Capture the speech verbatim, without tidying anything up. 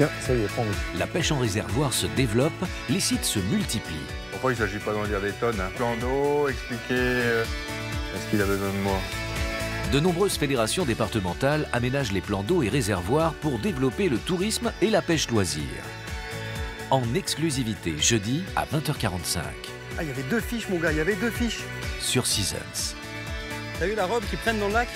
Tiens, ça y est, prends-le. La pêche en réservoir se développe, les sites se multiplient. Pourquoi il ne s'agit pas d'en dire des tonnes, hein. Plan d'eau, expliquer euh, est-ce qu'il a besoin de moi. De nombreuses fédérations départementales aménagent les plans d'eau et réservoirs pour développer le tourisme et la pêche loisir. En exclusivité, jeudi à vingt heures quarante-cinq. Ah, il y avait deux fiches, mon gars, il y avait deux fiches. Sur Seasons. T'as vu la robe qu'ils prennent dans le lac ?